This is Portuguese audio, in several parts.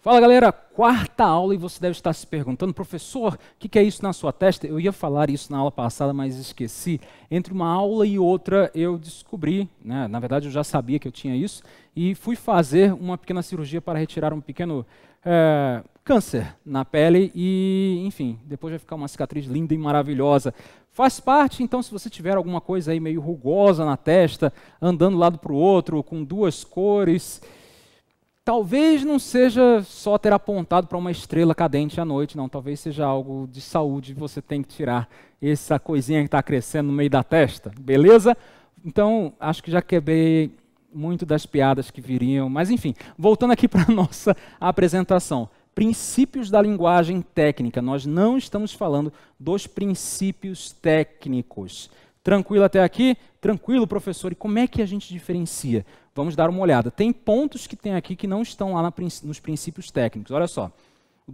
Fala galera, quarta aula e você deve estar se perguntando, professor, o que é isso na sua testa? Eu ia falar isso na aula passada, mas esqueci. Entre uma aula e outra eu descobri, né? Na verdade eu já sabia que eu tinha isso, e fui fazer uma pequena cirurgia para retirar um pequeno câncer na pele e, enfim, depois vai ficar uma cicatriz linda e maravilhosa. Faz parte, então, se você tiver alguma coisa aí meio rugosa na testa, andando lado para o outro, com duas cores... Talvez não seja só ter apontado para uma estrela cadente à noite, não. Talvez seja algo de saúde, você tem que tirar essa coisinha que está crescendo no meio da testa, beleza? Então, acho que já quebrei muito das piadas que viriam, mas enfim, voltando aqui para a nossa apresentação. Princípios da linguagem técnica. Nós não estamos falando dos princípios técnicos. Tranquilo até aqui? Tranquilo, professor. E como é que a gente diferencia? Vamos dar uma olhada. Tem pontos que tem aqui que não estão lá nos princípios técnicos. Olha só.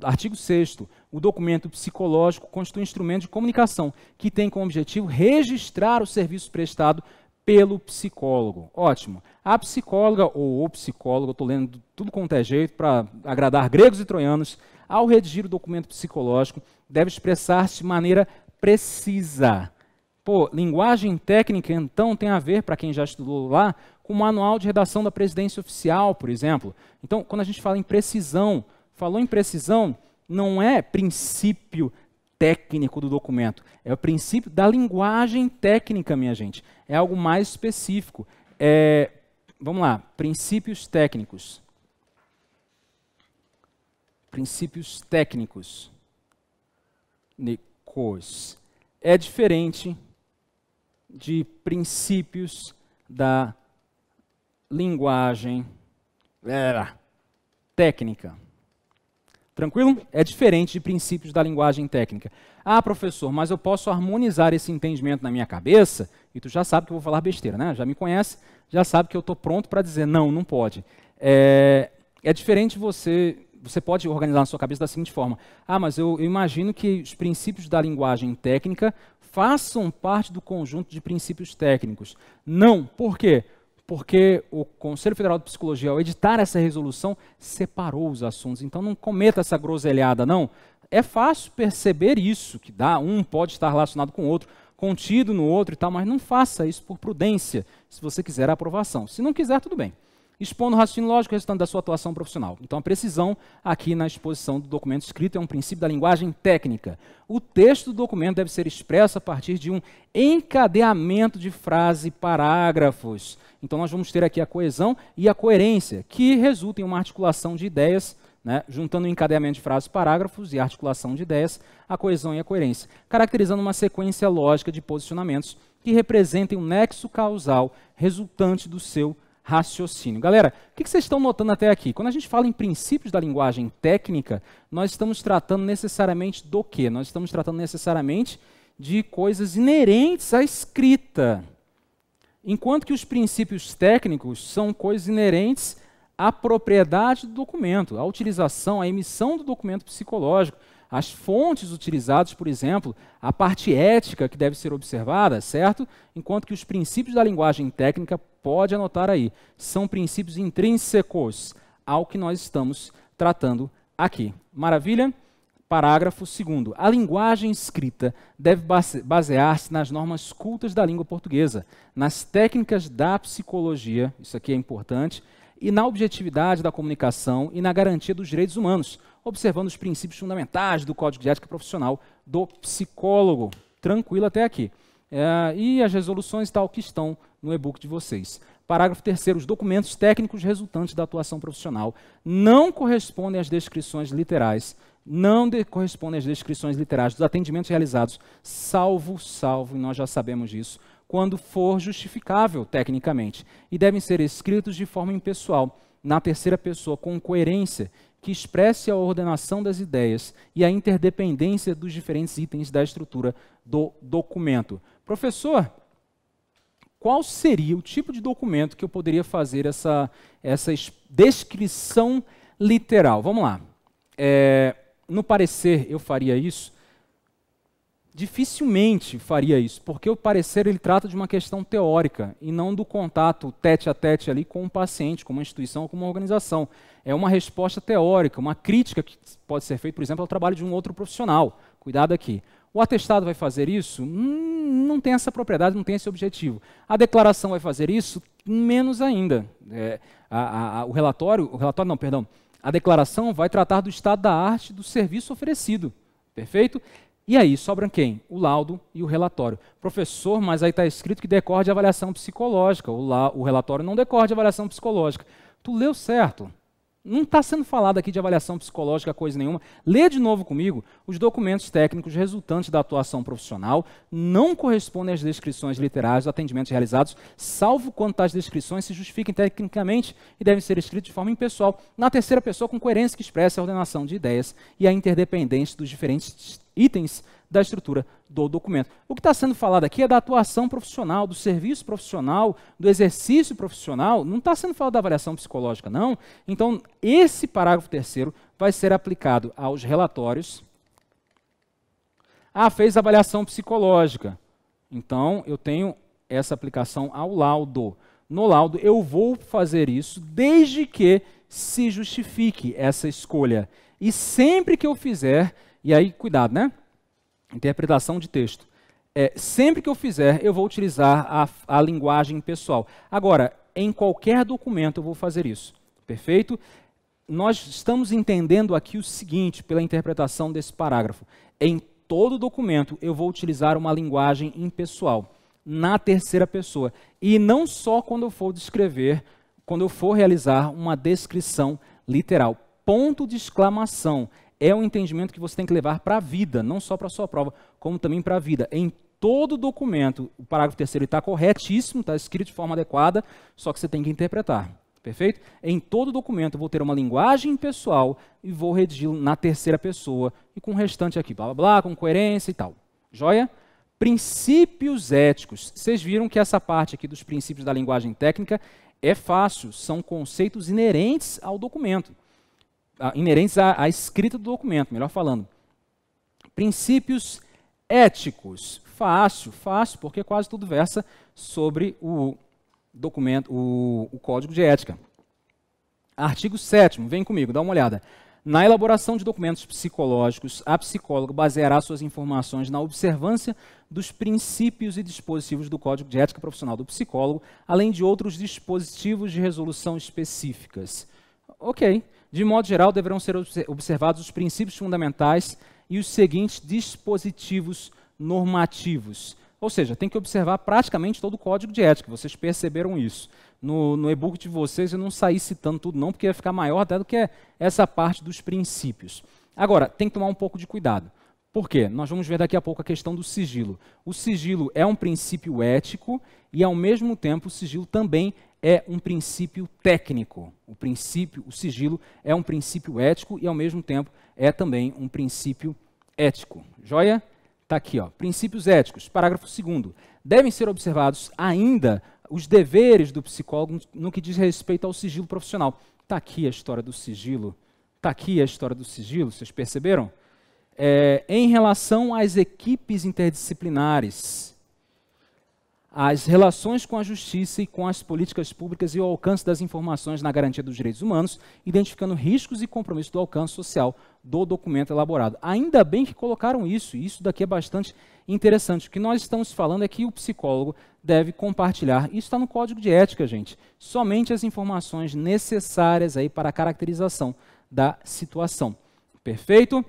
Artigo 6º. O documento psicológico constitui um instrumento de comunicação que tem como objetivo registrar o serviço prestado pelo psicólogo. Ótimo. A psicóloga ou o psicólogo, eu estou lendo tudo quanto é jeito para agradar gregos e troianos, ao redigir o documento psicológico, deve expressar-se de maneira precisa. Pô, linguagem técnica, então, tem a ver, para quem já estudou lá, com o manual de redação da presidência oficial, por exemplo. Então, quando a gente fala em precisão, falou em precisão, não é princípio técnico do documento, é o princípio da linguagem técnica, minha gente. É algo mais específico. Vamos lá, princípios técnicos. Princípios técnicos. É diferente de princípios da linguagem técnica. Tranquilo? É diferente de princípios da linguagem técnica. Ah, professor, mas eu posso harmonizar esse entendimento na minha cabeça? E tu já sabe que eu vou falar besteira, né? Já me conhece, já sabe que eu estou pronto para dizer não, não pode. É diferente você pode organizar na sua cabeça da seguinte forma. Ah, mas eu imagino que os princípios da linguagem técnica façam parte do conjunto de princípios técnicos. Não. Por quê? Porque o Conselho Federal de Psicologia, ao editar essa resolução, separou os assuntos. Então, não cometa essa groselhada, não. É fácil perceber isso, que dá, um pode estar relacionado com o outro, contido no outro e tal, mas não faça isso por prudência, se você quiser a aprovação. Se não quiser, tudo bem. Expondo o raciocínio lógico resultante da sua atuação profissional. Então, a precisão aqui na exposição do documento escrito é um princípio da linguagem técnica. O texto do documento deve ser expresso a partir de um encadeamento de frase e parágrafos. Então, nós vamos ter aqui a coesão e a coerência, que resultam em uma articulação de ideias, né, juntando o encadeamento de frases e parágrafos e a articulação de ideias, a coesão e a coerência, caracterizando uma sequência lógica de posicionamentos que representem um nexo causal resultante do seu raciocínio. Galera, o que vocês estão notando até aqui? Quando a gente fala em princípios da linguagem técnica, nós estamos tratando necessariamente do quê? Nós estamos tratando necessariamente de coisas inerentes à escrita. Enquanto que os princípios técnicos são coisas inerentes à propriedade do documento, à utilização, à emissão do documento psicológico, as fontes utilizadas, por exemplo, a parte ética que deve ser observada, certo? Enquanto que os princípios da linguagem técnica, pode anotar aí, são princípios intrínsecos ao que nós estamos tratando aqui. Maravilha? Parágrafo 2º. A linguagem escrita deve basear-se nas normas cultas da língua portuguesa, nas técnicas da psicologia, isso aqui é importante, e na objetividade da comunicação e na garantia dos direitos humanos, observando os princípios fundamentais do Código de Ética Profissional do psicólogo. Tranquilo até aqui. E as resoluções tal que estão no e-book de vocês. Parágrafo 3º. Os documentos técnicos resultantes da atuação profissional não correspondem às descrições literais, dos atendimentos realizados, salvo, e nós já sabemos disso, quando for justificável tecnicamente, e devem ser escritos de forma impessoal, na terceira pessoa, com coerência, que expresse a ordenação das ideias e a interdependência dos diferentes itens da estrutura do documento. Professor, qual seria o tipo de documento que eu poderia fazer essa descrição literal? Vamos lá. No parecer, eu faria isso dificilmente faria isso, porque o parecer ele trata de uma questão teórica e não do contato tete-a-tete ali com o paciente, com uma instituição, com uma organização. É uma resposta teórica, uma crítica que pode ser feita, por exemplo, ao trabalho de um outro profissional. Cuidado aqui. O atestado vai fazer isso? Não tem essa propriedade, não tem esse objetivo. A declaração vai fazer isso? Menos ainda. A declaração vai tratar do estado da arte do serviço oferecido. Perfeito? E aí, sobram quem? O laudo e o relatório. Professor, mas aí está escrito que decorre de avaliação psicológica. O relatório não decorre de avaliação psicológica. Tu leu certo? Não está sendo falado aqui de avaliação psicológica, coisa nenhuma. Lê de novo comigo. Os documentos técnicos resultantes da atuação profissional não correspondem às descrições literárias dos atendimentos realizados, salvo quando tais descrições se justifiquem tecnicamente e devem ser escritas de forma impessoal, na terceira pessoa, com coerência que expressa a ordenação de ideias e a interdependência dos diferentes itens da estrutura do documento. O que está sendo falado aqui é da atuação profissional, do serviço profissional, do exercício profissional, não está sendo falado da avaliação psicológica, não. Então, esse parágrafo terceiro vai ser aplicado aos relatórios. Ah, fez avaliação psicológica. Então, eu tenho essa aplicação ao laudo. No laudo, eu vou fazer isso desde que se justifique essa escolha. E sempre que eu fizer... E aí, cuidado, né? Interpretação de texto. Sempre que eu fizer, eu vou utilizar a linguagem pessoal. Agora, em qualquer documento eu vou fazer isso. Perfeito? Nós estamos entendendo aqui o seguinte, pela interpretação desse parágrafo. Em todo documento eu vou utilizar uma linguagem impessoal, na terceira pessoa. E não só quando eu for descrever, quando eu for realizar uma descrição literal. Ponto de exclamação. É um entendimento que você tem que levar para a vida, não só para a sua prova, como também para a vida. Em todo documento, o parágrafo terceiro está corretíssimo, está escrito de forma adequada, só que você tem que interpretar. Perfeito? Em todo documento, eu vou ter uma linguagem pessoal e vou redigi-lo na terceira pessoa e com o restante aqui, blá, blá, blá, com coerência e tal. Joia? Princípios éticos. Vocês viram que essa parte aqui dos princípios da linguagem técnica é fácil, são conceitos inerentes ao documento. Inerentes à escrita do documento, melhor falando. Princípios éticos. Fácil, fácil, porque quase tudo versa sobre o documento, o Código de Ética. Artigo 7º, vem comigo, dá uma olhada. Na elaboração de documentos psicológicos, a psicóloga baseará suas informações na observância dos princípios e dispositivos do Código de Ética Profissional do Psicólogo, além de outros dispositivos de resolução específicas. Ok. De modo geral, deverão ser observados os princípios fundamentais e os seguintes dispositivos normativos. Ou seja, tem que observar praticamente todo o código de ética. Vocês perceberam isso. No e-book de vocês, eu não saí citando tudo não, porque ia ficar maior até do que essa parte dos princípios. Agora, tem que tomar um pouco de cuidado. Por quê? Nós vamos ver daqui a pouco a questão do sigilo. O sigilo é um princípio ético e, ao mesmo tempo, o sigilo também é um princípio técnico. O sigilo é um princípio ético e, ao mesmo tempo, é também um princípio ético. Joia? Está aqui, ó. Princípios éticos. Parágrafo 2º. Devem ser observados ainda os deveres do psicólogo no que diz respeito ao sigilo profissional. Está aqui a história do sigilo. Está aqui a história do sigilo. Vocês perceberam? Em relação às equipes interdisciplinares, as relações com a justiça e com as políticas públicas e o alcance das informações na garantia dos direitos humanos, identificando riscos e compromissos do alcance social do documento elaborado. Ainda bem que colocaram isso, e isso daqui é bastante interessante. O que nós estamos falando é que o psicólogo deve compartilhar, isso está no Código de Ética, gente, somente as informações necessárias aí para a caracterização da situação. Perfeito?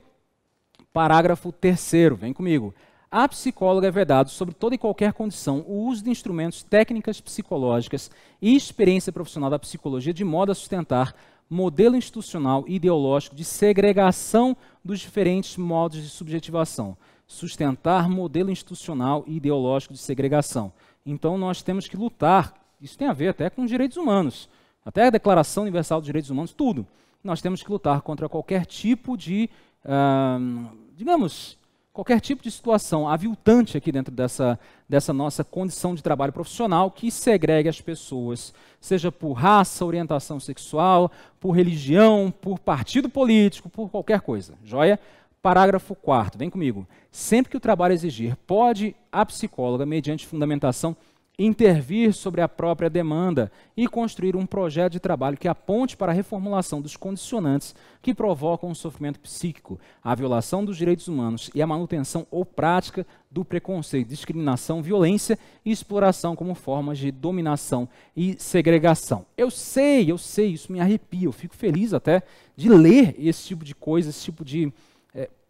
Parágrafo 3º, vem comigo. A psicóloga é vedado, sob toda e qualquer condição, o uso de instrumentos, técnicas psicológicas e experiência profissional da psicologia de modo a sustentar modelo institucional e ideológico de segregação dos diferentes modos de subjetivação. Sustentar modelo institucional e ideológico de segregação. Então, nós temos que lutar, isso tem a ver até com direitos humanos, até a Declaração Universal dos Direitos Humanos, tudo. Nós temos que lutar contra qualquer tipo de, digamos... qualquer tipo de situação aviltante aqui dentro dessa nossa condição de trabalho profissional que segregue as pessoas, seja por raça, orientação sexual, por religião, por partido político, por qualquer coisa. Joia? Parágrafo 4º, vem comigo. Sempre que o trabalho exigir, pode a psicóloga, mediante fundamentação, intervir sobre a própria demanda e construir um projeto de trabalho que aponte para a reformulação dos condicionantes que provocam o sofrimento psíquico, a violação dos direitos humanos e a manutenção ou prática do preconceito, discriminação, violência e exploração como formas de dominação e segregação. Eu sei, isso me arrepia, eu fico feliz até de ler esse tipo de coisa, esse tipo de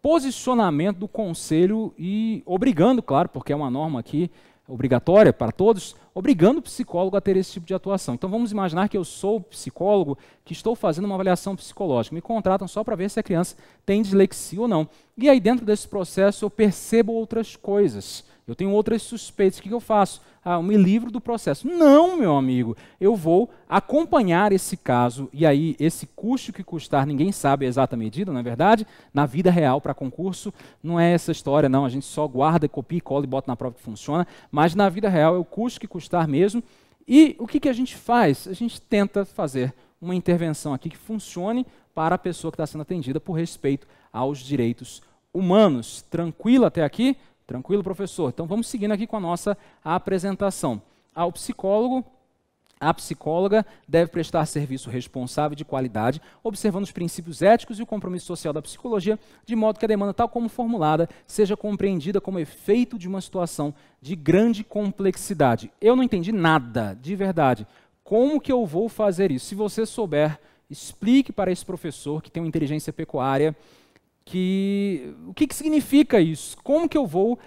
posicionamento do Conselho e obrigando, claro, porque é uma norma aqui, obrigatória para todos, obrigando o psicólogo a ter esse tipo de atuação. Então vamos imaginar que eu sou psicólogo, que estou fazendo uma avaliação psicológica, me contratam só para ver se a criança tem dislexia ou não. E aí dentro desse processo eu percebo outras coisas, eu tenho outras suspeitas, o que eu faço? Ah, eu me livro do processo. Não, meu amigo, eu vou acompanhar esse caso, e aí esse custo que custar, ninguém sabe a exata medida, não é verdade? Na vida real, para concurso, não é essa história não, a gente só guarda, copia, cola e bota na prova que funciona, mas na vida real é o custo que custar mesmo, e o que a gente faz? A gente tenta fazer uma intervenção aqui que funcione para a pessoa que está sendo atendida por respeito aos direitos humanos. Tranquilo até aqui? Tranquilo, professor? Então vamos seguindo aqui com a nossa apresentação. Ao psicólogo, a psicóloga deve prestar serviço responsável e de qualidade, observando os princípios éticos e o compromisso social da psicologia, de modo que a demanda, tal como formulada, seja compreendida como efeito de uma situação de grande complexidade. Eu não entendi nada, de verdade. Como que eu vou fazer isso? Se você souber, explique para esse professor que tem uma inteligência pecuária, o que significa isso? Como que eu vou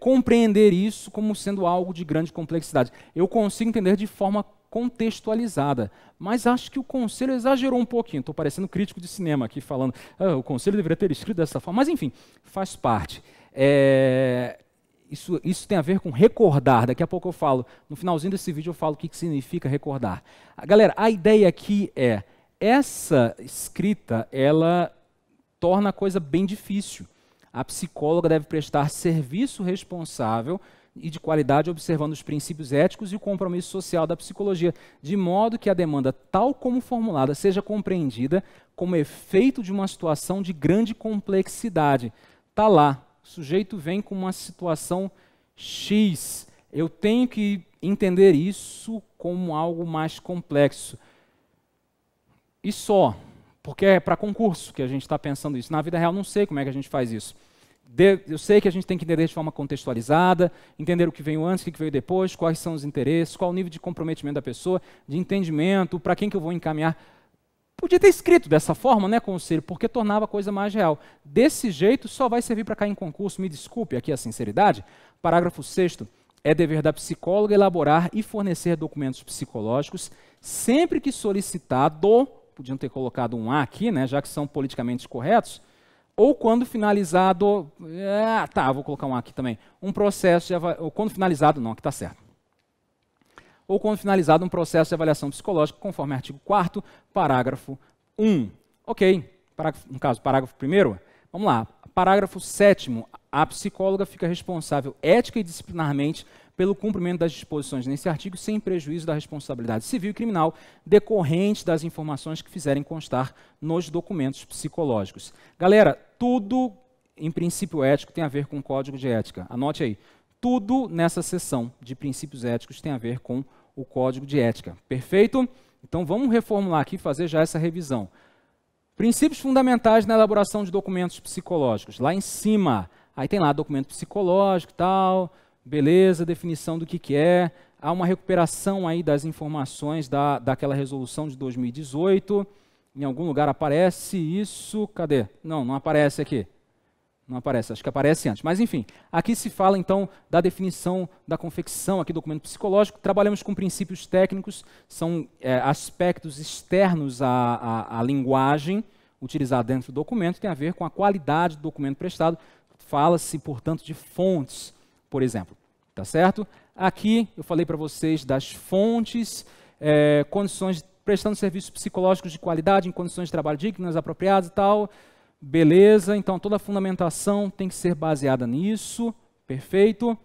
compreender isso como sendo algo de grande complexidade? Eu consigo entender de forma contextualizada, mas acho que o Conselho exagerou um pouquinho. Estou parecendo crítico de cinema aqui falando, ah, o Conselho deveria ter escrito dessa forma, mas enfim, faz parte. Isso tem a ver com recordar, daqui a pouco eu falo, no finalzinho desse vídeo eu falo o que significa recordar. Galera, a ideia aqui é, essa escrita, ela torna a coisa bem difícil. A psicóloga deve prestar serviço responsável e de qualidade, observando os princípios éticos e o compromisso social da psicologia, de modo que a demanda, tal como formulada, seja compreendida como efeito de uma situação de grande complexidade. Tá lá, o sujeito vem com uma situação X. Eu tenho que entender isso como algo mais complexo. E só... Porque é para concurso que a gente está pensando isso. Na vida real, não sei como é que a gente faz isso. Eu sei que a gente tem que entender de forma contextualizada, entender o que veio antes, o que veio depois, quais são os interesses, qual o nível de comprometimento da pessoa, de entendimento, para quem que eu vou encaminhar. Podia ter escrito dessa forma, né, Conselho? Porque tornava a coisa mais real. Desse jeito, só vai servir para cair em concurso. Me desculpe aqui a sinceridade. Parágrafo 6º. É dever da psicóloga elaborar e fornecer documentos psicológicos sempre que solicitado... Podiam ter colocado um A aqui, né, já que são politicamente corretos, ou quando finalizado, vou colocar um A aqui também, um processo de avaliação, ou quando finalizado, não, aqui está certo. Ou quando finalizado um processo de avaliação psicológica, conforme artigo 4º, parágrafo 1. Ok, no caso, parágrafo 1º, vamos lá, parágrafo 7º, a psicóloga fica responsável ética e disciplinarmente pelo cumprimento das disposições nesse artigo, sem prejuízo da responsabilidade civil e criminal decorrente das informações que fizerem constar nos documentos psicológicos. Galera, tudo em princípio ético tem a ver com o Código de Ética. Anote aí, tudo nessa seção de princípios éticos tem a ver com o Código de Ética. Perfeito? Então vamos reformular aqui e fazer já essa revisão. Princípios fundamentais na elaboração de documentos psicológicos. Lá em cima, aí tem lá documento psicológico e tal... Beleza, definição do que é, há uma recuperação aí das informações daquela resolução de 2018, em algum lugar aparece isso, cadê? Não aparece aqui, não aparece, acho que aparece antes, mas enfim, aqui se fala então da definição da confecção aqui do documento psicológico, trabalhamos com princípios técnicos, são aspectos externos à linguagem utilizada dentro do documento, tem a ver com a qualidade do documento prestado, fala-se portanto de fontes, por exemplo, tá certo? Aqui eu falei para vocês das fontes, condições, prestando serviços psicológicos de qualidade, em condições de trabalho dignas, apropriadas e tal, beleza, então toda a fundamentação tem que ser baseada nisso, perfeito?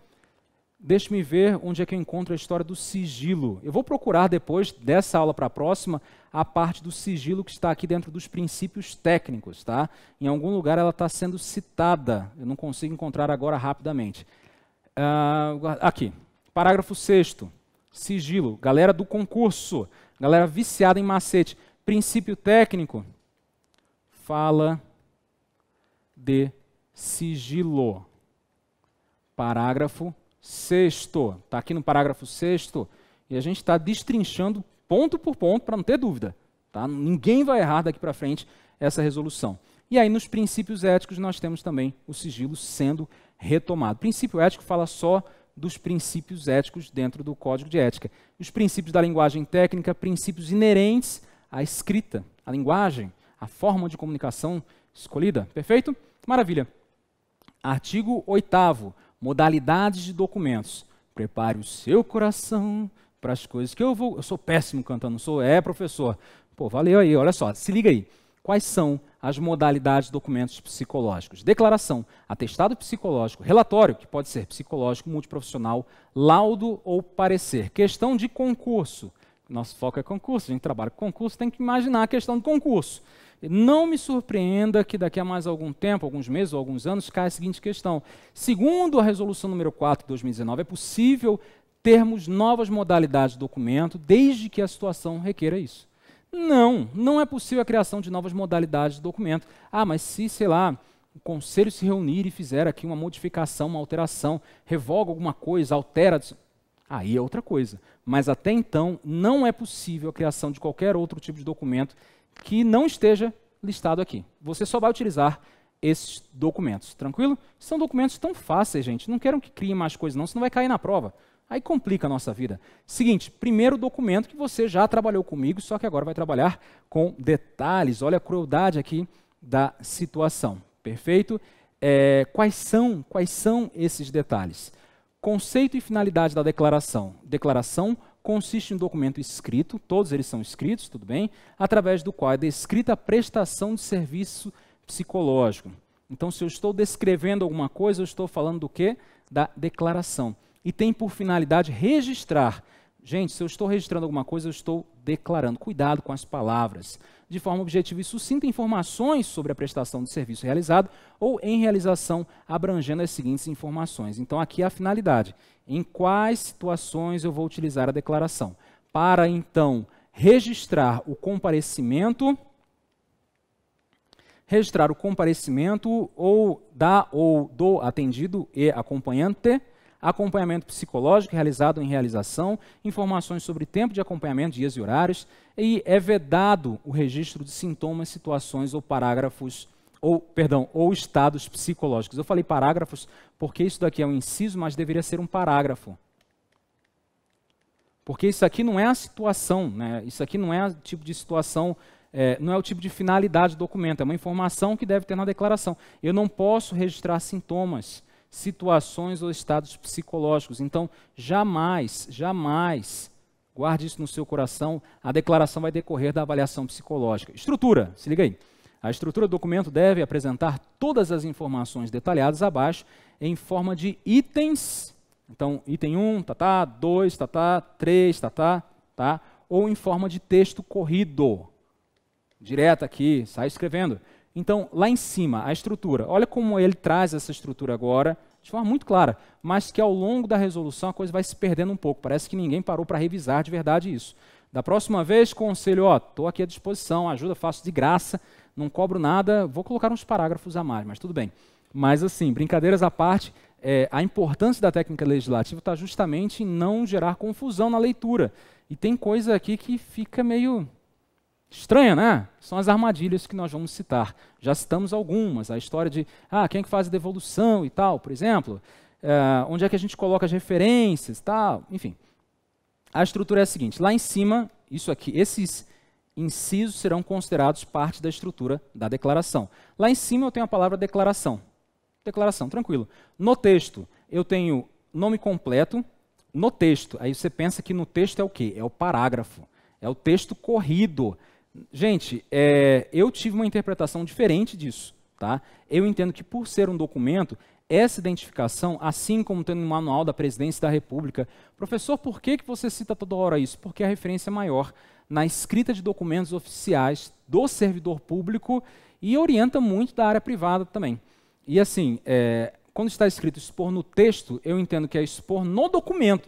Deixe-me ver onde é que eu encontro a história do sigilo. Eu vou procurar depois, dessa aula para a próxima, a parte do sigilo que está aqui dentro dos princípios técnicos, tá? Em algum lugar ela está sendo citada, eu não consigo encontrar agora rapidamente. Aqui, parágrafo 6º, sigilo, galera do concurso, galera viciada em macete. Princípio técnico, fala de sigilo. Parágrafo 6º, está aqui no parágrafo 6º, e a gente está destrinchando ponto por ponto para não ter dúvida, tá? Ninguém vai errar daqui para frente essa resolução. E aí nos princípios éticos nós temos também o sigilo sendo retomado. O princípio ético fala só dos princípios éticos dentro do Código de Ética. Os princípios da linguagem técnica, princípios inerentes à escrita, à linguagem, à forma de comunicação escolhida. Perfeito? Maravilha. Artigo 8º. Modalidades de documentos. Prepare o seu coração para as coisas que eu vou... Eu sou péssimo cantando, não sou? É, professor. Pô, valeu aí, olha só, se liga aí. Quais são as modalidades de documentos psicológicos? Declaração, atestado psicológico, relatório, que pode ser psicológico, multiprofissional, laudo ou parecer. Questão de concurso. Nosso foco é concurso, a gente trabalha com concurso, tem que imaginar a questão de concurso. Não me surpreenda que daqui a mais algum tempo, alguns meses ou alguns anos, caia a seguinte questão. Segundo a resolução número 4 de 2019, é possível termos novas modalidades de documento desde que a situação requeira isso. Não, não é possível a criação de novas modalidades de documento. Ah, mas se, sei lá, o conselho se reunir e fizer aqui uma modificação, uma alteração, revoga alguma coisa, altera... Aí é outra coisa. Mas até então não é possível a criação de qualquer outro tipo de documento que não esteja listado aqui. Você só vai utilizar esses documentos, tranquilo? São documentos tão fáceis, gente. Não quero que criem mais coisas não, senão vai cair na prova. Aí complica a nossa vida. Seguinte, primeiro documento que você já trabalhou comigo, só que agora vai trabalhar com detalhes. Olha a crueldade aqui da situação, perfeito? Quais são esses detalhes? Conceito e finalidade da declaração. Declaração consiste em um documento escrito, todos eles são escritos, tudo bem, através do qual é descrita a prestação de serviço psicológico. Então, se eu estou descrevendo alguma coisa, eu estou falando do quê? Da declaração. E tem por finalidade registrar. Gente, se eu estou registrando alguma coisa, eu estou declarando. Cuidado com as palavras. De forma objetiva e sucinta, informações sobre a prestação de serviço realizado ou em realização, abrangendo as seguintes informações. Então, aqui é a finalidade. Em quais situações eu vou utilizar a declaração? Para, então, registrar o comparecimento, ou da ou do atendido e acompanhante, acompanhamento psicológico realizado em realização, informações sobre tempo de acompanhamento, dias e horários, e é vedado o registro de sintomas, situações ou parágrafos, ou estados psicológicos. Eu falei parágrafos porque isso daqui é um inciso, mas deveria ser um parágrafo. Porque isso aqui não é a situação, né? Isso aqui não é o tipo de situação, não é o tipo de finalidade do documento, é uma informação que deve ter na declaração. Eu não posso registrar sintomas, situações ou estados psicológicos. Então, jamais, jamais, guarde isso no seu coração, a declaração vai decorrer da avaliação psicológica. Estrutura, se liga aí. A estrutura do documento deve apresentar todas as informações detalhadas abaixo em forma de itens. Então, item 1, tatá, 2, tatá, 3, tatá, tá? Ou em forma de texto corrido. Direto aqui, sai escrevendo. Então, lá em cima, a estrutura, olha como ele traz essa estrutura agora, de forma muito clara, mas que ao longo da resolução a coisa vai se perdendo um pouco, parece que ninguém parou para revisar de verdade isso. Da próxima vez, conselho, ó, estou aqui à disposição, ajuda, faço de graça, não cobro nada, vou colocar uns parágrafos a mais, mas tudo bem. Mas assim, brincadeiras à parte, a importância da técnica legislativa está justamente em não gerar confusão na leitura. E tem coisa aqui que fica meio... estranha, né? São as armadilhas que nós vamos citar. Já citamos algumas, a história de quem é que faz a devolução e tal, por exemplo, onde é que a gente coloca as referências e tal, enfim. A estrutura é a seguinte, lá em cima, isso aqui, esses incisos serão considerados parte da estrutura da declaração. Lá em cima eu tenho a palavra declaração. Declaração, tranquilo. No texto eu tenho nome completo, no texto, aí você pensa que no texto é o quê? É o parágrafo, é o texto corrido. Gente, eu tive uma interpretação diferente disso, tá? Eu entendo que por ser um documento, essa identificação, assim como tem no manual da Presidência da República. Professor, por que você cita toda hora isso? Porque a referência é maior na escrita de documentos oficiais do servidor público e orienta muito da área privada também. E assim, quando está escrito expor no texto, eu entendo que é expor no documento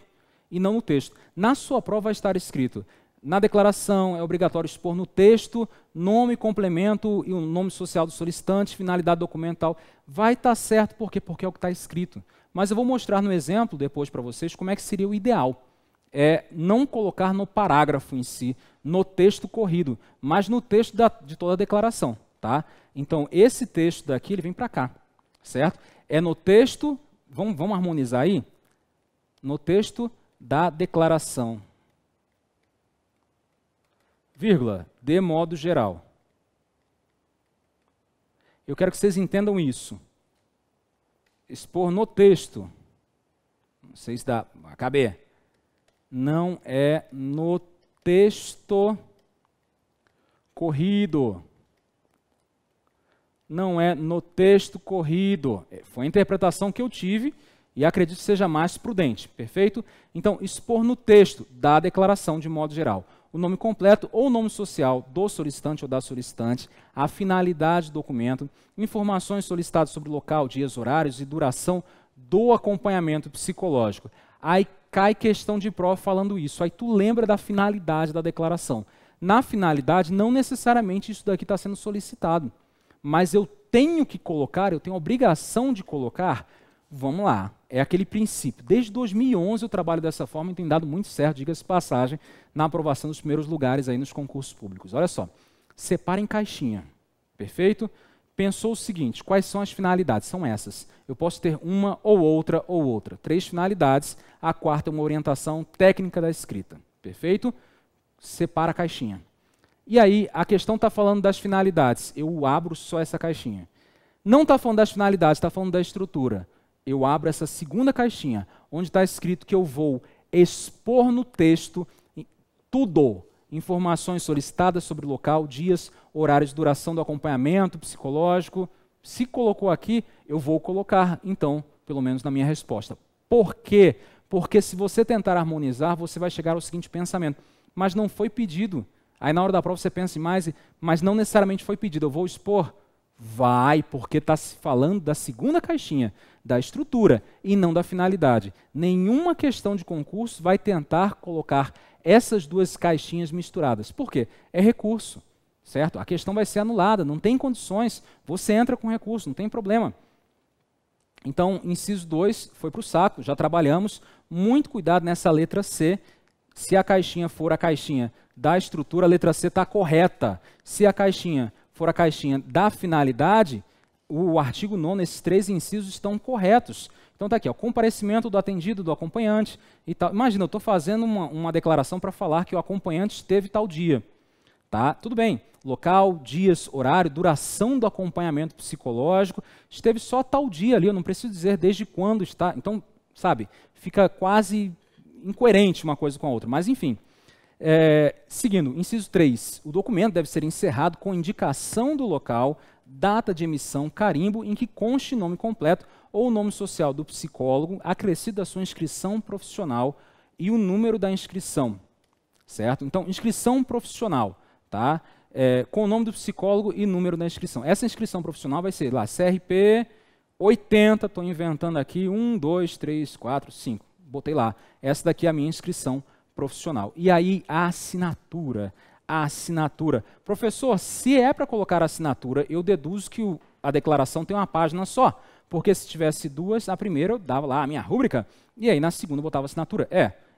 e não no texto. Na sua prova vai estar escrito, na declaração é obrigatório expor no texto, nome, complemento e o nome social do solicitante, finalidade documental. Vai estar certo, por quê? Porque é o que está escrito. Mas eu vou mostrar no exemplo depois para vocês como é que seria o ideal. É não colocar no parágrafo em si, no texto corrido, mas no texto de toda a declaração, tá? Então, esse texto daqui, ele vem para cá, certo? É no texto, vamos harmonizar aí? No texto da declaração, vírgula, de modo geral. Eu quero que vocês entendam isso. Expor no texto, vocês dá, acabei. Não é no texto corrido. Não é no texto corrido. Foi a interpretação que eu tive e acredito que seja mais prudente, perfeito? Então, expor no texto da declaração de modo geral. O nome completo ou o nome social do solicitante ou da solicitante, a finalidade do documento, informações solicitadas sobre local, dias, horários e duração do acompanhamento psicológico. Aí cai questão de prova falando isso. Aí tu lembra da finalidade da declaração. Na finalidade, não necessariamente isso daqui está sendo solicitado. Mas eu tenho que colocar, eu tenho a obrigação de colocar, vamos lá, é aquele princípio. Desde 2011 eu trabalho dessa forma e tem dado muito certo, diga-se passagem, na aprovação dos primeiros lugares aí nos concursos públicos. Olha só, separa em caixinha, perfeito? Pensou o seguinte, quais são as finalidades? São essas. Eu posso ter uma ou outra. Três finalidades, a quarta é uma orientação técnica da escrita. Perfeito? Separa a caixinha. E aí, a questão está falando das finalidades. Eu abro só essa caixinha. Não está falando das finalidades, está falando da estrutura. Eu abro essa segunda caixinha, onde está escrito que eu vou expor no texto tudo. Informações solicitadas sobre local, dias, horários de duração do acompanhamento psicológico. Se colocou aqui, eu vou colocar, então, pelo menos na minha resposta. Por quê? Porque se você tentar harmonizar, você vai chegar ao seguinte pensamento. Mas não foi pedido. Aí na hora da prova você pensa em mais, mas não necessariamente foi pedido. Eu vou expor? Vai, porque está se falando da segunda caixinha, da estrutura e não da finalidade. Nenhuma questão de concurso vai tentar colocar essas duas caixinhas misturadas. Por quê? É recurso, certo? A questão vai ser anulada, não tem condições, você entra com recurso, não tem problema. Então, inciso 2 foi para o saco, já trabalhamos. Muito cuidado nessa letra C. Se a caixinha for a caixinha da estrutura, a letra C está correta. Se a caixinha for a caixinha da finalidade, o artigo 9, esses três incisos estão corretos. Então está aqui, ó, comparecimento do atendido, do acompanhante e tal. Imagina, eu estou fazendo uma declaração para falar que o acompanhante esteve tal dia. Tá? Tudo bem, local, dias, horário, duração do acompanhamento psicológico, esteve só tal dia ali, eu não preciso dizer desde quando está. Então, sabe, fica quase incoerente uma coisa com a outra, mas enfim. Seguindo, inciso 3, o documento deve ser encerrado com indicação do local, data de emissão, carimbo, em que conste nome completo ou nome social do psicólogo, acrescido à sua inscrição profissional e o número da inscrição, certo? Então, inscrição profissional, tá? Com o nome do psicólogo e número da inscrição. Essa inscrição profissional vai ser lá, CRP 80, estou inventando aqui, 1, 2, 3, 4, 5, botei lá. Essa daqui é a minha inscrição profissional. E aí, a assinatura. A assinatura. Professor, se é para colocar assinatura, eu deduzo que a declaração tem uma página só, porque se tivesse duas, a primeira eu dava lá a minha rúbrica, e aí na segunda eu botava assinatura.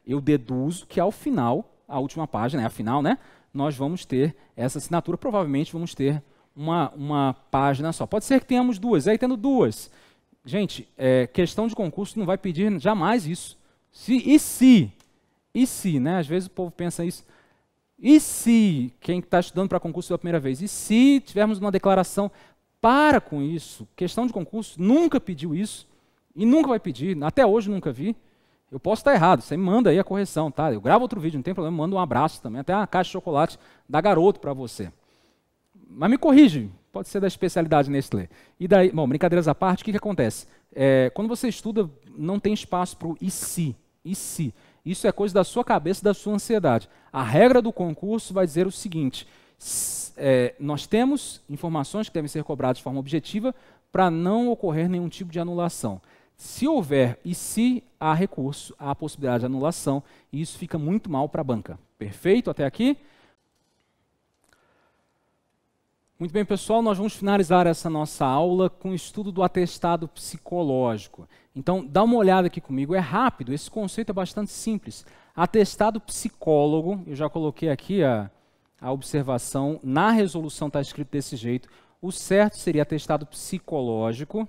Eu deduzo que ao final, a última página, é a final, né? Nós vamos ter essa assinatura, provavelmente vamos ter uma página só. Pode ser que tenhamos duas, aí tendo duas. Gente, questão de concurso não vai pedir jamais isso. E se, né? Às vezes o povo pensa isso. E se, quem está estudando para concurso pela primeira vez, e se tivermos uma declaração, para com isso, questão de concurso, nunca pediu isso, e nunca vai pedir, até hoje nunca vi, eu posso estar errado, você me manda aí a correção, tá? Eu gravo outro vídeo, não tem problema, mando um abraço também, até uma caixa de chocolate da Garoto para você. Mas me corrige, pode ser da especialidade Nestlé. E daí, bom, brincadeiras à parte, o que acontece? Quando você estuda, não tem espaço para o e se, Isso é coisa da sua cabeça, da sua ansiedade. A regra do concurso vai dizer o seguinte, nós temos informações que devem ser cobradas de forma objetiva para não ocorrer nenhum tipo de anulação. Se houver e se há recurso, há a possibilidade de anulação, e isso fica muito mal para a banca. Perfeito até aqui? Muito bem, pessoal, nós vamos finalizar essa nossa aula com o estudo do atestado psicológico. Então, dá uma olhada aqui comigo, é rápido, esse conceito é bastante simples. Atestado psicólogo, eu já coloquei aqui a observação, na resolução está escrito desse jeito, o certo seria atestado psicológico.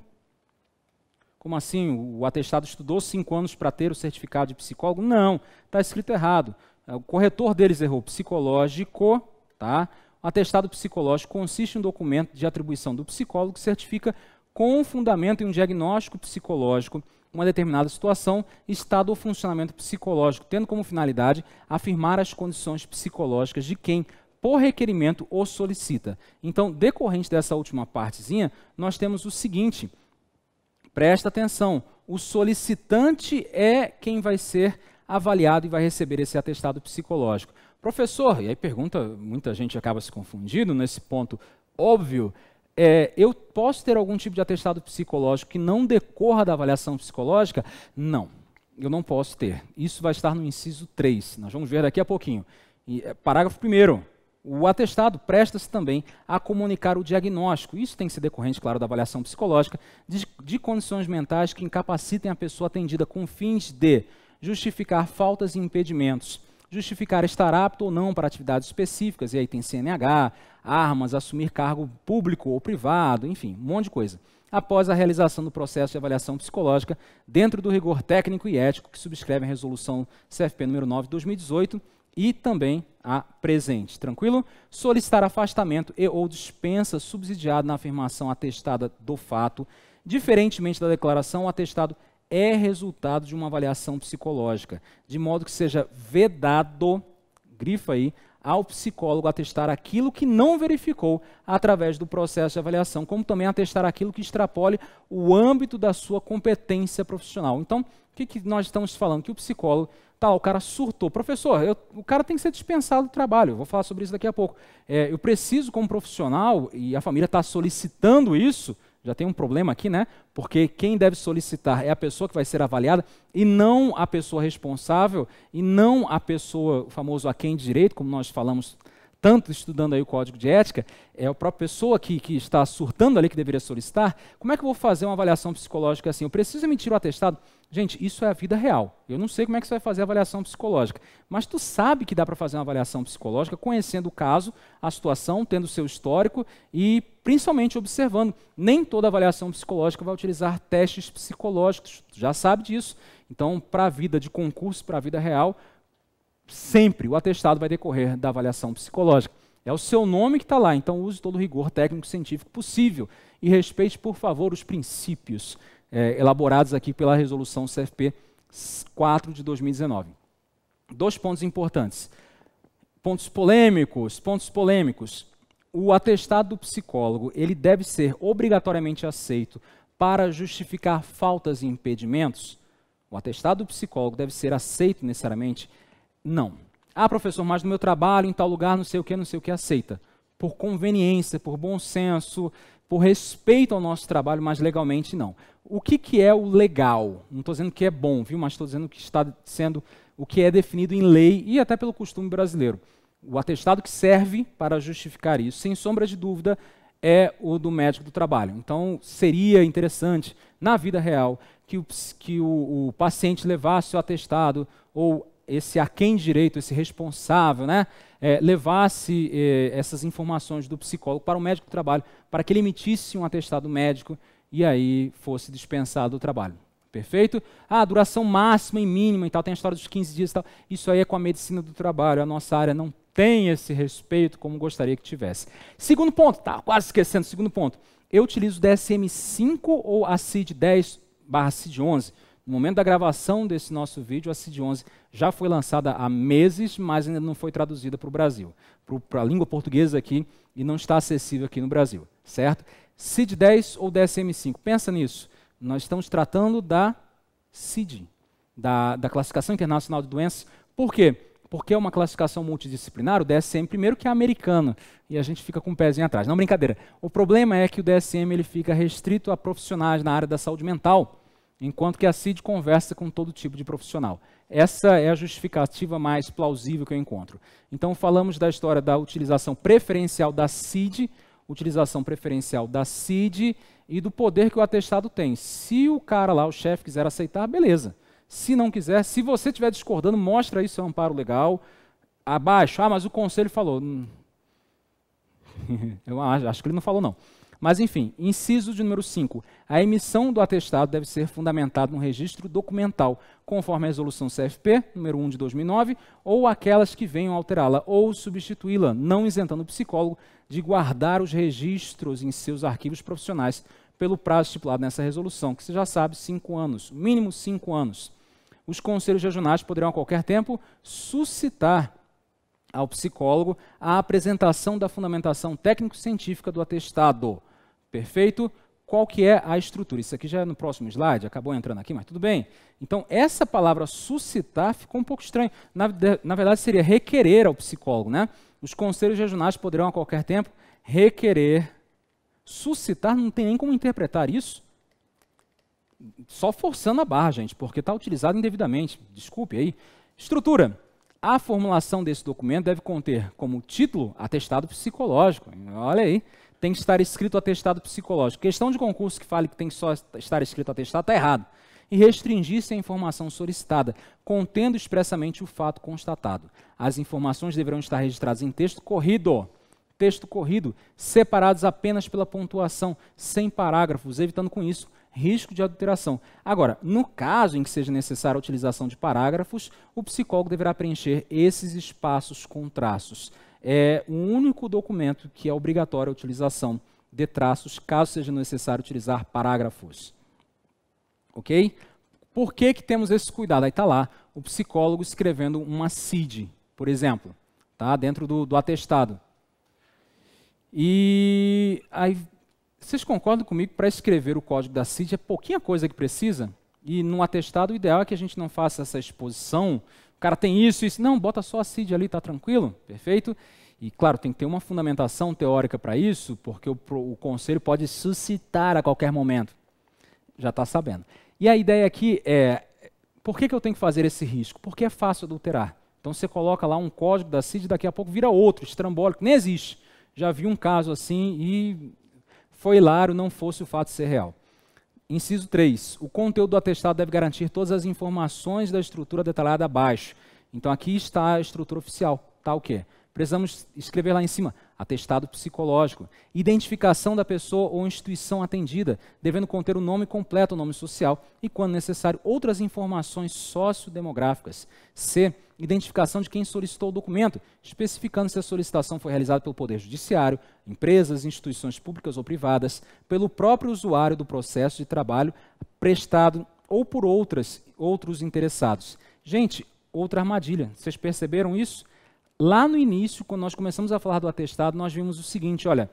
Como assim, o atestado estudou 5 anos para ter o certificado de psicólogo? Não, está escrito errado. O corretor deles errou, psicológico, tá? O atestado psicológico consiste em um documento de atribuição do psicólogo que certifica com fundamento em um diagnóstico psicológico uma determinada situação, estado ou funcionamento psicológico, tendo como finalidade afirmar as condições psicológicas de quem, por requerimento, o solicita. Então, decorrente dessa última partezinha, nós temos o seguinte, presta atenção, o solicitante é quem vai ser avaliado e vai receber esse atestado psicológico. Professor, e aí pergunta, muita gente acaba se confundindo nesse ponto, óbvio, eu posso ter algum tipo de atestado psicológico que não decorra da avaliação psicológica? Não, eu não posso ter. Isso vai estar no inciso 3, nós vamos ver daqui a pouquinho. E, parágrafo 1º, o atestado presta-se também a comunicar o diagnóstico. Isso tem que ser decorrente, claro, da avaliação psicológica, de condições mentais que incapacitem a pessoa atendida com fins de justificar faltas e impedimentos. Justificar estar apto ou não para atividades específicas, e aí tem CNH, armas, assumir cargo público ou privado, enfim, um monte de coisa. Após a realização do processo de avaliação psicológica, dentro do rigor técnico e ético que subscreve a Resolução CFP número 9 de 2018 e também a presente. Tranquilo? Solicitar afastamento e ou dispensa subsidiado na afirmação atestada do fato. Diferentemente da declaração, o atestado é resultado de uma avaliação psicológica, de modo que seja vedado, grifa aí, ao psicólogo atestar aquilo que não verificou através do processo de avaliação, como também atestar aquilo que extrapole o âmbito da sua competência profissional. Então, o que nós estamos falando? Que o psicólogo, o cara surtou. Professor, o cara tem que ser dispensado do trabalho, eu vou falar sobre isso daqui a pouco. Eu preciso, como profissional, e a família está solicitando isso, já tem um problema aqui, né? Porque quem deve solicitar é a pessoa que vai ser avaliada e não a pessoa responsável e não a pessoa, o famoso aquém de direito, como nós falamos tanto estudando aí o Código de Ética, é a própria pessoa que está surtando ali que deveria solicitar. Como é que eu vou fazer uma avaliação psicológica assim? Eu preciso emitir o atestado? Gente, isso é a vida real. Eu não sei como é que você vai fazer a avaliação psicológica, mas tu sabe que dá para fazer uma avaliação psicológica conhecendo o caso, a situação, tendo o seu histórico e principalmente observando. Nem toda avaliação psicológica vai utilizar testes psicológicos, tu já sabe disso. Então, para a vida de concurso, para a vida real, sempre o atestado vai decorrer da avaliação psicológica. É o seu nome que está lá, então use todo o rigor técnico-científico possível e respeite, por favor, os princípios elaborados aqui pela Resolução CFP 4 de 2019. 2 pontos importantes. Pontos polêmicos, O atestado do psicólogo, ele deve ser obrigatoriamente aceito para justificar faltas e impedimentos? O atestado do psicólogo deve ser aceito necessariamente? Não. Ah, professor, mas no meu trabalho, em tal lugar, não sei o que, aceita. Por conveniência, por bom senso, por respeito ao nosso trabalho, mas legalmente não. O que é o legal? Não estou dizendo que é bom, viu? Mas estou dizendo que está sendo o que é definido em lei e até pelo costume brasileiro. O atestado que serve para justificar isso, sem sombra de dúvida, é o do médico do trabalho. Então, seria interessante, na vida real, que o paciente levasse o atestado ou esse aquém de direito, esse responsável, né, levasse essas informações do psicólogo para o médico do trabalho, para que ele emitisse um atestado médico e aí fosse dispensado do trabalho. Perfeito? Ah, duração máxima e mínima e tal, tem a história dos 15 dias e tal. Isso aí é com a medicina do trabalho, a nossa área não tem esse respeito como gostaria que tivesse. Segundo ponto, quase esquecendo, segundo ponto. Eu utilizo o DSM-5 ou a CID-10/CID-11. No momento da gravação desse nosso vídeo, a CID-11 já foi lançada há meses, mas ainda não foi traduzida para o Brasil, para a língua portuguesa aqui, e não está acessível aqui no Brasil, certo? CID-10 ou DSM-5, pensa nisso. Nós estamos tratando da CID, da Classificação Internacional de Doenças. Por quê? Porque é uma classificação multidisciplinar, o DSM primeiro, que é americana, e a gente fica com o pezinho atrás. Não, brincadeira. O problema é que o DSM ele fica restrito a profissionais na área da saúde mental, enquanto que a CID conversa com todo tipo de profissional. Essa é a justificativa mais plausível que eu encontro. Então, falamos da história da utilização preferencial da CID, utilização preferencial da CID e do poder que o atestado tem. Se o cara lá, o chefe, quiser aceitar, beleza. Se não quiser, se você estiver discordando, mostra isso, é um amparo legal. Abaixo, mas o conselho falou. Eu acho que ele não falou, não. Mas, enfim, inciso de número 5. A emissão do atestado deve ser fundamentada no registro documental, conforme a Resolução CFP número 1 de 2009, ou aquelas que venham alterá-la ou substituí-la, não isentando o psicólogo de guardar os registros em seus arquivos profissionais pelo prazo estipulado nessa resolução, que você já sabe, 5 anos, mínimo 5 anos. Os conselhos regionais poderão a qualquer tempo suscitar ao psicólogo a apresentação da fundamentação técnico-científica do atestado. Perfeito? Qual que é a estrutura? Isso aqui já é no próximo slide, acabou entrando aqui, mas tudo bem. Então, essa palavra suscitar ficou um pouco estranho. Na verdade, seria requerer ao psicólogo, né? Os conselhos regionais poderão a qualquer tempo requerer. Suscitar, não tem nem como interpretar isso. Só forçando a barra, gente, porque está utilizado indevidamente. Desculpe aí. Estrutura. A formulação desse documento deve conter como título atestado psicológico. Olha aí, tem que estar escrito atestado psicológico. Questão de concurso que fale que tem que só estar escrito atestado, está errado. E restringir-se à informação solicitada, contendo expressamente o fato constatado. As informações deverão estar registradas em texto corrido. Texto corrido, separados apenas pela pontuação, sem parágrafos, evitando com isso risco de adulteração. Agora, no caso em que seja necessária a utilização de parágrafos, o psicólogo deverá preencher esses espaços com traços. É o único documento que é obrigatório a utilização de traços, caso seja necessário utilizar parágrafos. Ok? Por que que temos esse cuidado? Aí está lá, o psicólogo escrevendo uma CID, por exemplo, tá? Dentro do atestado. E aí, vocês concordam comigo, para escrever o código da CID é pouquinha coisa que precisa? E no atestado, o ideal é que a gente não faça essa exposição. O cara tem isso, isso. Não, bota só a CID ali, tá tranquilo? Perfeito? E, claro, tem que ter uma fundamentação teórica para isso, porque o conselho pode suscitar a qualquer momento. Já está sabendo. E a ideia aqui é, por que eu tenho que fazer esse risco? Porque é fácil adulterar. Então, você coloca lá um código da CID, daqui a pouco vira outro, estrambólico, nem existe. Já vi um caso assim e foi hilário, não fosse o fato de ser real. Inciso 3. O conteúdo do atestado deve garantir todas as informações da estrutura detalhada abaixo. Então, aqui está a estrutura oficial. Tá o quê? Precisamos escrever lá em cima, atestado psicológico. Identificação da pessoa ou instituição atendida, devendo conter o nome completo, o nome social e, quando necessário, outras informações sociodemográficas. C. Identificação de quem solicitou o documento, especificando se a solicitação foi realizada pelo Poder Judiciário, empresas, instituições públicas ou privadas, pelo próprio usuário do processo de trabalho prestado ou por outros interessados. Gente, outra armadilha. Vocês perceberam isso? Lá no início, quando nós começamos a falar do atestado, nós vimos o seguinte, olha,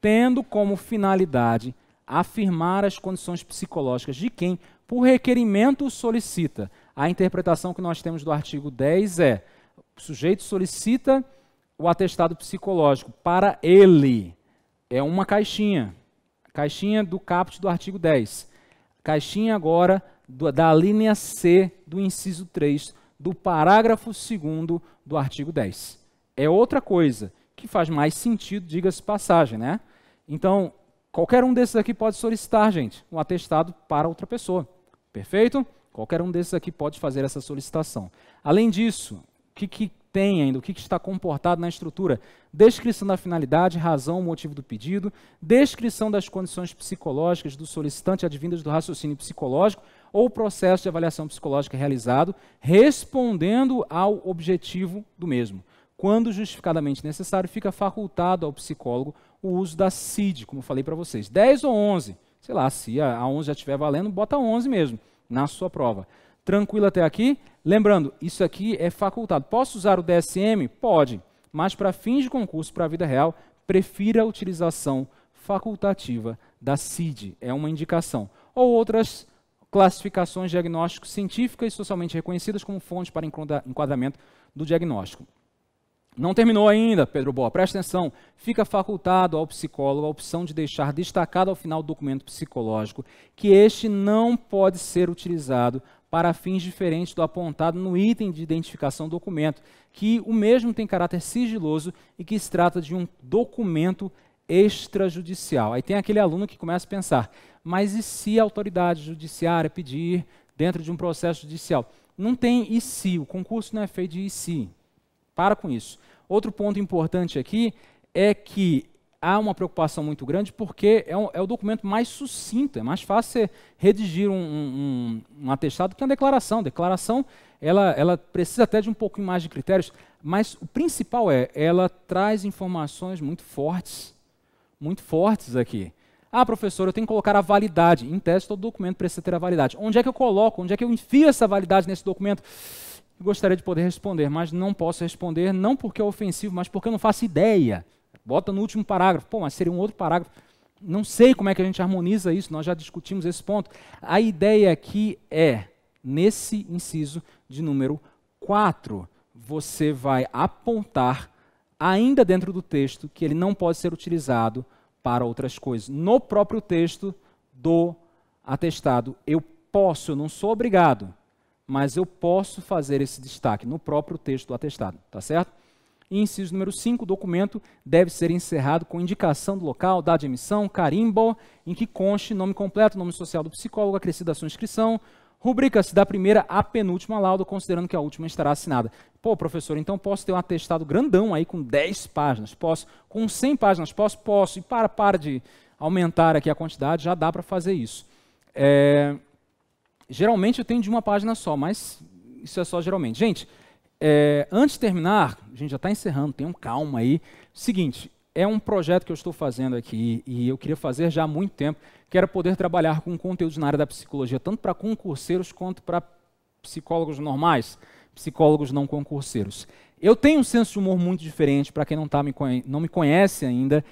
tendo como finalidade afirmar as condições psicológicas de quem, por requerimento, solicita. A interpretação que nós temos do artigo 10 é, o sujeito solicita o atestado psicológico para ele. É uma caixinha, caixinha do caput do artigo 10. Caixinha agora da alínea C do inciso 3, do parágrafo 2º do artigo 10. É outra coisa que faz mais sentido, diga-se passagem, né? Então, qualquer um desses aqui pode solicitar, gente, um atestado para outra pessoa. Perfeito? Qualquer um desses aqui pode fazer essa solicitação. Além disso, o que tem ainda? O que está comportado na estrutura? Descrição da finalidade, razão, motivo do pedido, descrição das condições psicológicas do solicitante advindas do raciocínio psicológico ou processo de avaliação psicológica realizado, respondendo ao objetivo do mesmo. Quando justificadamente necessário, fica facultado ao psicólogo o uso da CID, como eu falei para vocês. 10 ou 11, sei lá, se a 11 já estiver valendo, bota 11 mesmo na sua prova. Tranquilo até aqui? Lembrando, isso aqui é facultado. Posso usar o DSM? Pode, mas para fins de concurso, para a vida real, prefira a utilização facultativa da CID. É uma indicação. ou outras classificações diagnósticas científicas e socialmente reconhecidas como fontes para enquadramento do diagnóstico. Não terminou ainda, Pedro Boa, presta atenção. Fica facultado ao psicólogo a opção de deixar destacado ao final do documento psicológico que este não pode ser utilizado para fins diferentes do apontado no item de identificação do documento, que o mesmo tem caráter sigiloso e que se trata de um documento extrajudicial. Aí tem aquele aluno que começa a pensar, mas e se a autoridade judiciária pedir dentro de um processo judicial? Não tem e se, o concurso não é feito de e se. Para com isso. Outro ponto importante aqui é que há uma preocupação muito grande porque é o documento mais sucinto, é mais fácil você redigir um atestado que uma declaração. A declaração ela precisa até de um pouquinho mais de critérios, mas o principal é ela traz informações muito fortes aqui. Ah, professor, eu tenho que colocar a validade. Em tese, todo documento precisa ter a validade. Onde é que eu coloco? Onde é que eu enfio essa validade nesse documento? Eu gostaria de poder responder, mas não posso responder, não porque é ofensivo, mas porque eu não faço ideia. Bota no último parágrafo. Pô, mas seria um outro parágrafo. Não sei como é que a gente harmoniza isso, nós já discutimos esse ponto. A ideia aqui é, nesse inciso de número 4, você vai apontar, ainda dentro do texto, que ele não pode ser utilizado para outras coisas. No próprio texto do atestado, eu posso, eu não sou obrigado, mas eu posso fazer esse destaque no próprio texto do atestado, tá certo? E inciso número 5, o documento deve ser encerrado com indicação do local, data de emissão, carimbo, em que conste nome completo, nome social do psicólogo, acrescido à sua inscrição, rubrica-se da primeira à penúltima lauda, considerando que a última estará assinada. Pô, professor, então posso ter um atestado grandão aí com 10 páginas? Posso. Com 100 páginas? Posso? Posso. E para de aumentar aqui a quantidade, já dá para fazer isso. Geralmente eu tenho de uma página só, mas isso é só geralmente. Gente, antes de terminar, a gente já está encerrando, tenham calma aí. Seguinte, é um projeto que eu estou fazendo aqui e eu queria fazer já há muito tempo, que era poder trabalhar com conteúdos na área da psicologia, tanto para concurseiros quanto para psicólogos normais, psicólogos não concurseiros. Eu tenho um senso de humor muito diferente, para quem não me conhece ainda.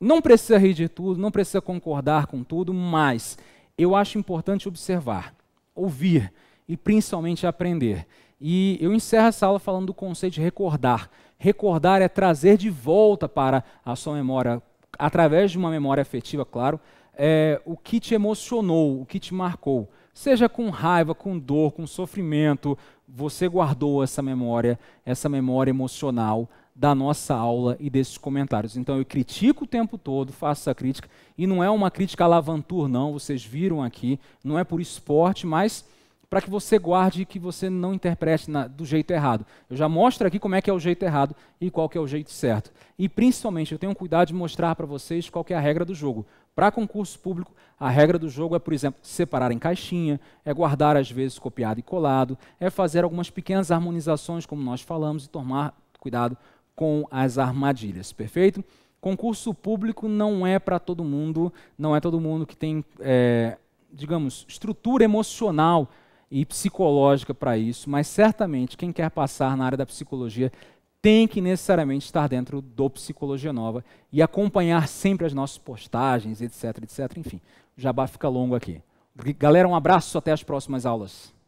Não precisa rir de tudo, não precisa concordar com tudo, mas eu acho importante observar, ouvir e principalmente aprender. E eu encerro essa aula falando do conceito de recordar. Recordar é trazer de volta para a sua memória, através de uma memória afetiva, claro, o que te emocionou, o que te marcou. Seja com raiva, com dor, com sofrimento, você guardou essa memória emocional da nossa aula e desses comentários. Então eu critico o tempo todo, faço essa crítica, e não é uma crítica à Lavantur, não, vocês viram aqui, não é por esporte, mas para que você guarde e que você não interprete do jeito errado. Eu já mostro aqui como é que é o jeito errado e qual que é o jeito certo. E principalmente, eu tenho cuidado de mostrar para vocês qual que é a regra do jogo. Para concurso público, a regra do jogo é, por exemplo, separar em caixinha, é guardar às vezes copiado e colado, é fazer algumas pequenas harmonizações, como nós falamos, e tomar cuidado com as armadilhas, perfeito? Concurso público não é para todo mundo, não é todo mundo que tem, digamos, estrutura emocional e psicológica para isso, mas certamente quem quer passar na área da psicologia tem que necessariamente estar dentro do Psicologia Nova e acompanhar sempre as nossas postagens, etc, etc, enfim. O jabá fica longo aqui. Galera, um abraço, até as próximas aulas.